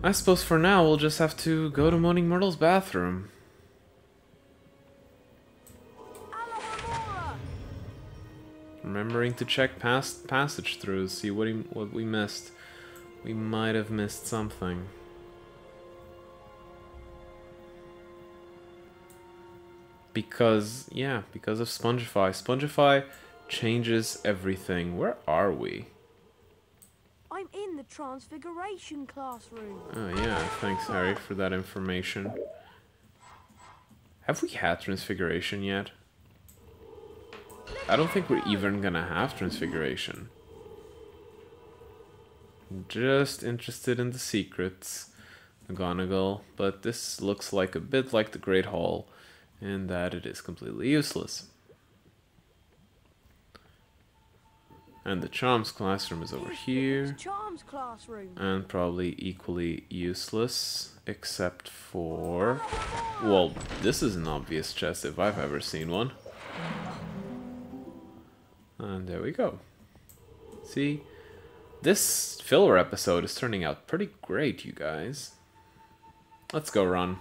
I suppose for now we'll just have to go to Moaning Myrtle's bathroom. Remembering to check past passage-throughs, see what we missed. We might have missed something. Because, yeah, because of Spongify. Spongify changes everything. Where are we? I'm in the Transfiguration classroom. Oh, yeah, thanks, Harry, for that information. Have we had Transfiguration yet? I don't think we're even gonna have Transfiguration. Just interested in the secrets, McGonagall, but this looks like a bit like the Great Hall in that it is completely useless. And the Charms classroom is over here, and probably equally useless, except for... well, this is an obvious chest if I've ever seen one. And there we go. See? This filler episode is turning out pretty great, you guys. Let's go run.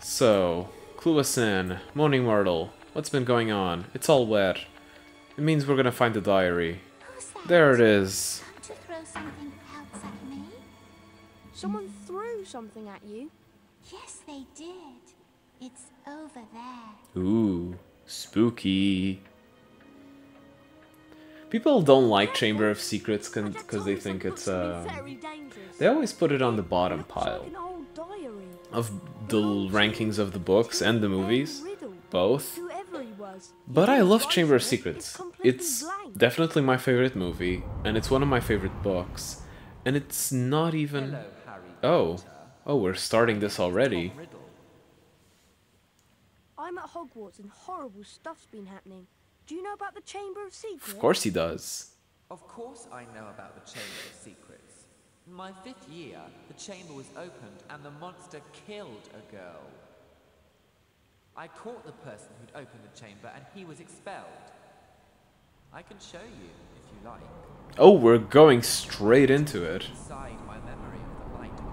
So, clue us in. Moaning Myrtle. What's been going on? It's all wet. It means we're gonna find the diary. There it is. Can't you throw something else at me? Someone threw something at you? Yes, they did. It's over there. Ooh. Spooky. People don't like Chamber of Secrets because they think it's they always put it on the bottom pile of the rankings of the books and the movies, both. But I love Chamber of Secrets. It's definitely my favorite movie, and it's one of my favorite books. And it's not even... Oh, we're starting this already. I'm at Hogwarts and horrible stuff's been happening. Do you know about the Chamber of Secrets? Of course he does. Of course I know about the Chamber of Secrets. In my 5th year, the chamber was opened and the monster killed a girl. I caught the person who'd opened the chamber and he was expelled. I can show you if you like. Oh, we're going straight into it. Inside my memory of the light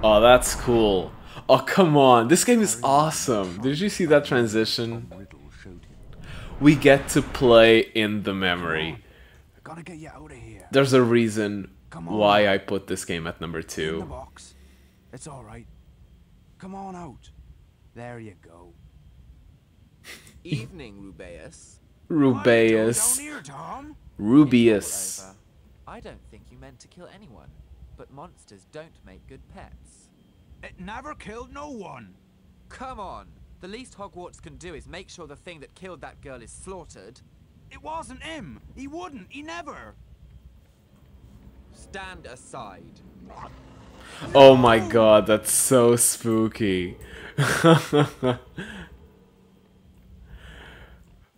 I caught. Oh, that's cool. Oh, come on. This game is awesome. Did you see that transition? We get to play in the memory. There's a reason why I put this game at number 2. It's all right. Come on out. There you go. Evening, Rubeus. Rubeus. Rubeus. I don't think you meant to kill anyone, but monsters don't make good pets. It never killed no one. Come on. The least Hogwarts can do is make sure the thing that killed that girl is slaughtered. It wasn't him. He wouldn't. He never. Stand aside. Oh my god, that's so spooky.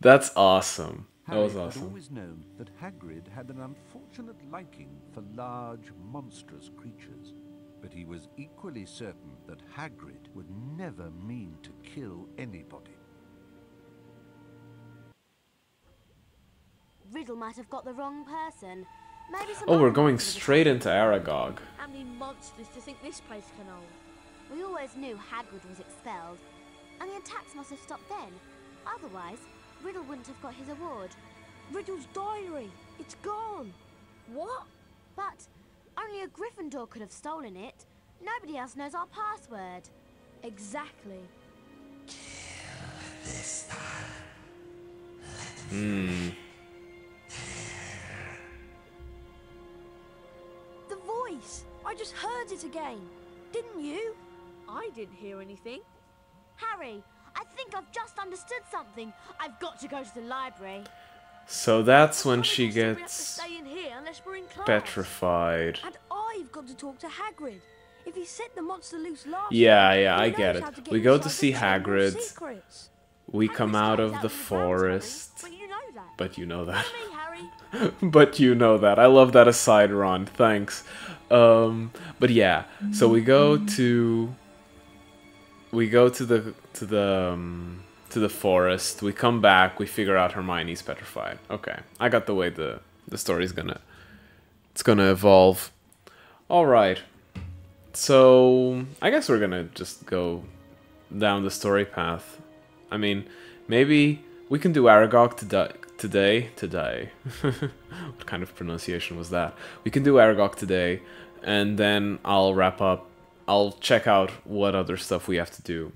That's awesome. That was awesome. I've always known that Hagrid had an unfortunate liking for large, monstrous creatures. But he was equally certain that Hagrid would never mean to kill anybody. Riddle might have got the wrong person. Maybe some... oh, we're going straight into Aragog. How many monsters do you think this place can hold? We always knew Hagrid was expelled, and the attacks must have stopped then. Otherwise, Riddle wouldn't have got his award. Riddle's diary! It's gone! What? But... only a Gryffindor could have stolen it. Nobody else knows our password. Exactly. Kill this time. Let me... the voice! I just heard it again. Didn't you? I didn't hear anything. Harry, I think I've just understood something. I've got to go to the library. So that's when she gets petrified. And I've got to talk to Hagrid. If he set the monster loose last... yeah, I get it. We go to see Hagrid. We come out of the forest. But you know that. But you know that. I love that aside, Ron. Thanks. But yeah, so we go to the forest, we come back, we figure out Hermione's petrified. Okay, I got the way the story's gonna it's going to evolve. Alright. So, I guess we're going to just go down the story path. I mean, maybe we can do Aragog today. What kind of pronunciation was that? We can do Aragog today, and then I'll wrap up. I'll check out what other stuff we have to do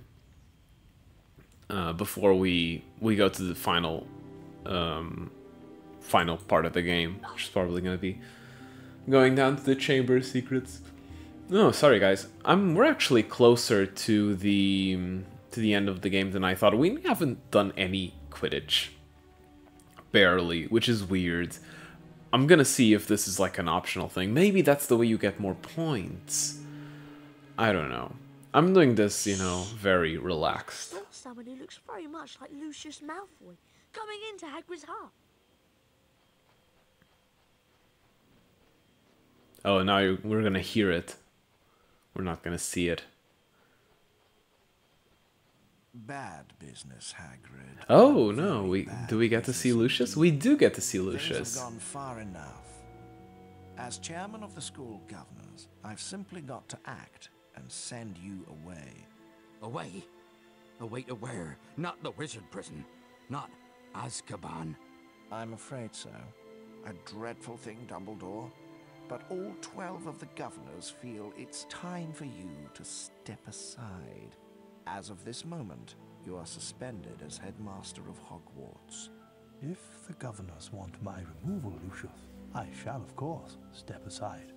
before we go to the final final part of the game, which is probably going to be going down to the Chamber of Secrets. No, sorry guys, we're actually closer to the end of the game than I thought. We haven't done any Quidditch, barely, which is weird. I'm gonna see if this is like an optional thing. Maybe that's the way you get more points. I don't know. I'm doing this, you know, very relaxed. That's someone who looks very much like Lucius Malfoy coming into Hagrid's heart. Oh, now we're gonna hear it. We're not gonna see it. Bad business, Hagrid. Oh no, do we get to see Lucius? We do get to see Lucius. Things have gone far enough. As chairman of the school governors, I've simply got to act and send you away. Away? Away to where? Not the wizard prison. Not Azkaban. I'm afraid so. A dreadful thing, Dumbledore. But all 12 of the governors feel it's time for you to step aside. As of this moment, you are suspended as headmaster of Hogwarts. If the governors want my removal, Lucius, I shall, of course, step aside.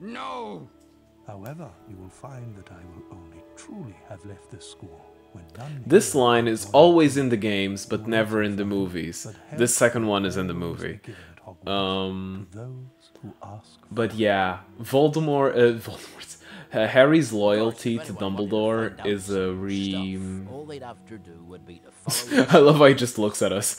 No! However, you will find that I will only truly have left this school when none... This line is always in the games, but never in the movies. This second one is in the movie. But yeah, Voldemort... Harry's loyalty to Dumbledore is a I love how he just looks at us.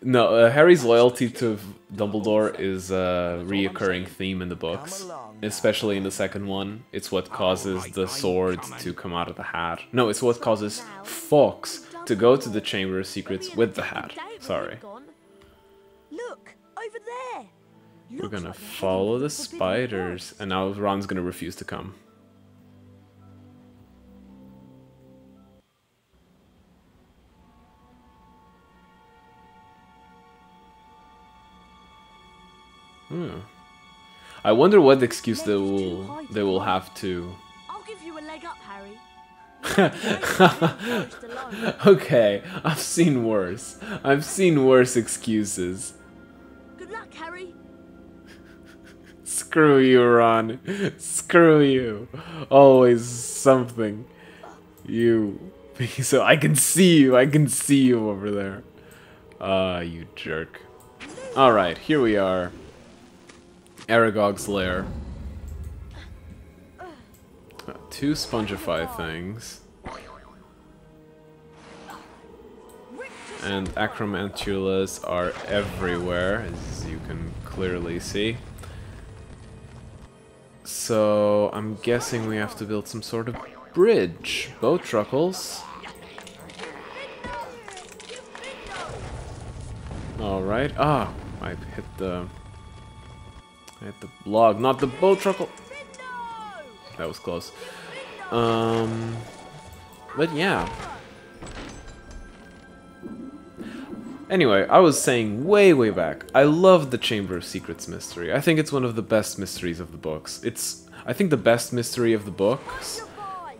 No, Harry's loyalty to Dumbledore is a reoccurring theme in the books, especially in the second one. It's what causes the sword to come out of the hat. No, it's what causes Fox to go to the Chamber of Secrets with the hat. Sorry. Look, over there! We're gonna follow the spiders, and now Ron's gonna refuse to come. I wonder what excuse they will have to... I'll give you a leg up, Harry. Okay, I've seen worse excuses. Good luck, Harry. Screw you, Ron. Screw you. Always something. You. So I can see you over there. You jerk. Alright, here we are. Aragog's lair. Two Spongify things. And Acromantulas are everywhere, as you can clearly see. So, I'm guessing we have to build some sort of bridge. Bowtruckles. Alright. Ah! I hit the... log, not the Bowtruckle! That was close. But yeah. Anyway, I was saying way back, I love the Chamber of Secrets mystery. I think it's one of the best mysteries of the books. I think the best mystery of the books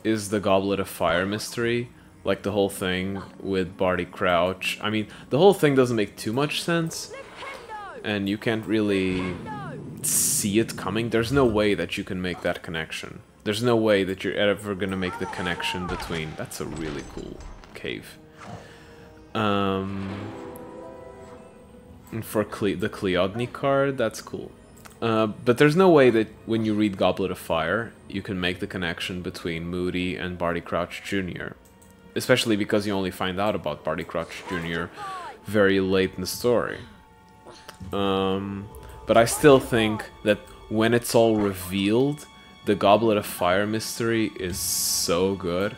is the Goblet of Fire mystery. Like the whole thing with Barty Crouch. I mean, the whole thing doesn't make too much sense. And you can't really see it coming. There's no way that you can make that connection. There's no way that you're ever gonna make the connection between... That's a really cool cave. And for the Cleodney card, that's cool. But there's no way that when you read Goblet of Fire, you can make the connection between Moody and Barty Crouch Jr. Especially because you only find out about Barty Crouch Jr. very late in the story. But I still think that when it's all revealed, the Goblet of Fire mystery is so good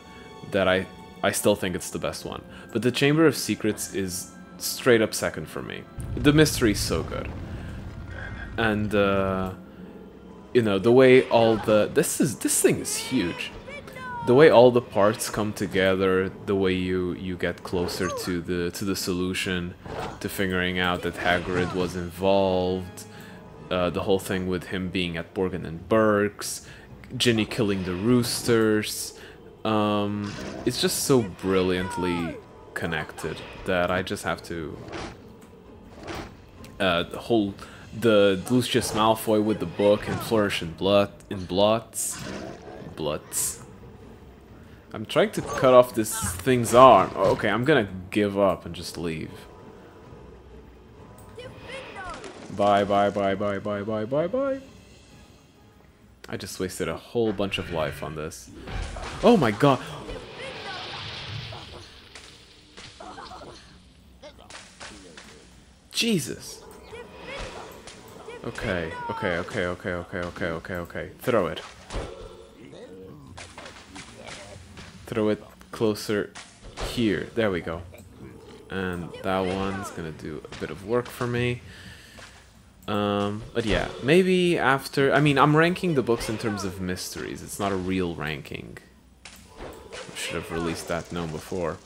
that I still think it's the best one. But the Chamber of Secrets is straight up second for me. The mystery's so good. and you know, the way all the this thing is huge. The way all the parts come together, the way you get closer to the solution, to figuring out that Hagrid was involved, the whole thing with him being at Borgin and Burkes, Ginny killing the roosters, it's just so brilliantly connected that I just have to hold the Lucius Malfoy with the book and Flourish in Blots. I'm trying to cut off this thing's arm. Okay, I'm gonna give up and just leave. Bye. I just wasted a whole bunch of life on this. Oh my god! Jesus! Okay. Throw it. Throw it closer here. There we go. And that one's gonna do a bit of work for me. But yeah, maybe after... I mean, I'm ranking the books in terms of mysteries. It's not a real ranking. I should have released that known before.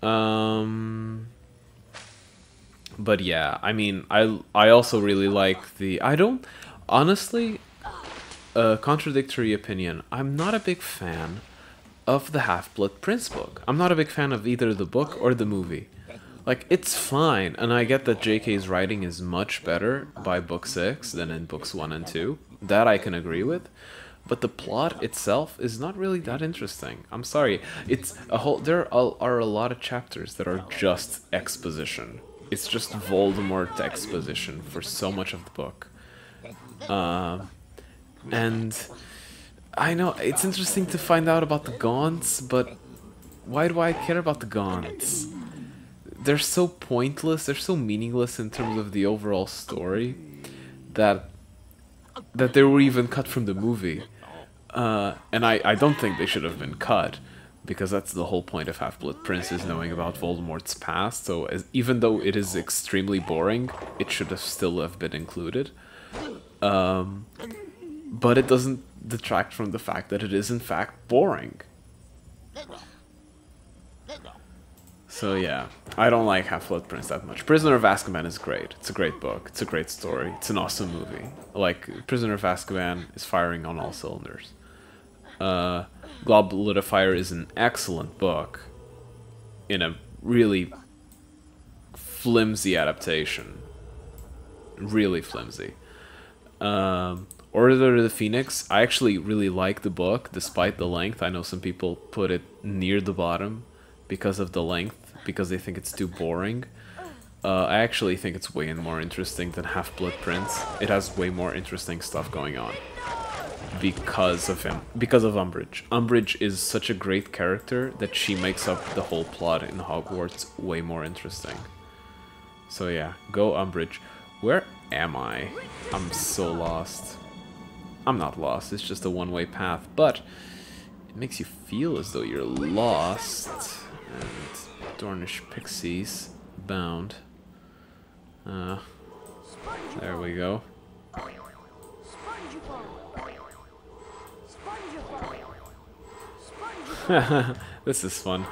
But yeah, I mean, I also really like the... I don't... Honestly, a contradictory opinion. I'm not a big fan of the Half-Blood Prince book. I'm not a big fan of either the book or the movie. Like, it's fine, and I get that JK's writing is much better by book 6 than in books 1 and 2. That I can agree with. But the plot itself is not really that interesting. I'm sorry. It's a whole... There are a lot of chapters that are just exposition. It's just Voldemort exposition for so much of the book. And... I know, it's interesting to find out about the Gaunts, but why do I care about the Gaunts? They're so pointless, they're so meaningless in terms of the overall story, that they were even cut from the movie. And I don't think they should have been cut, because that's the whole point of Half-Blood Prince, is knowing about Voldemort's past, so even though it is extremely boring, it should have still have been included. But it doesn't detract from the fact that it is in fact boring. So yeah, I don't like Half-Blood Prince that much. Prisoner of Azkaban is great. It's a great book. It's a great story. It's an awesome movie. Like, Prisoner of Azkaban is firing on all cylinders. Goblet of Fire is an excellent book in a really flimsy adaptation. Really flimsy. Order of the Phoenix, I actually really like the book, despite the length. I know some people put it near the bottom because of the length, because they think it's too boring. I actually think it's way more interesting than Half-Blood Prince. It has way more interesting stuff going on because of him, because of Umbridge. Umbridge is such a great character that she makes up the whole plot in Hogwarts way more interesting. So yeah, go Umbridge. Where am I? I'm so lost. I'm not lost, it's just a one-way path, but it makes you feel as though you're lost. And Dornish Pixies bound. There we go. This is fun.